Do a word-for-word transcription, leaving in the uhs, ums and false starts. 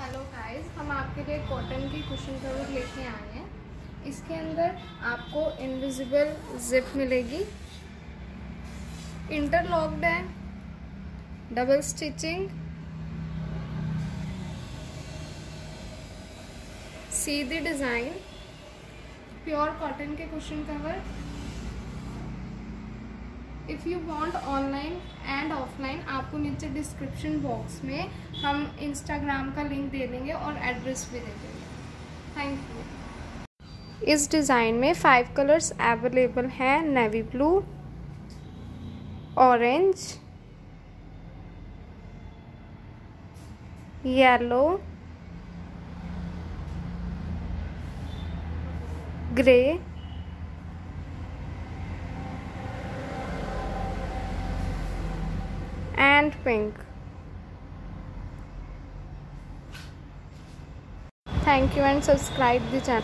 Hello guys, हम आपके लिए कॉटन की कुशन कवर लेके आए हैं। इसके अंदर आपको इनविजिबल जिप मिलेगी, इंटरलॉक्ड है, डबल स्टिचिंग, सीधी डिज़ाइन, प्योर कॉटन के cushion cover. If you want online and offline, आपको नीचे डिस्क्रिप्शन बॉक्स में हम इंस्टाग्राम का लिंक दे देंगे और एड्रेस भी दे देंगे। Thank you. इस डिज़ाइन में फाइव कलर्स अवेलेबल हैं, navy blue, orange, yellow, grey, pink. Thank you and subscribe the channel.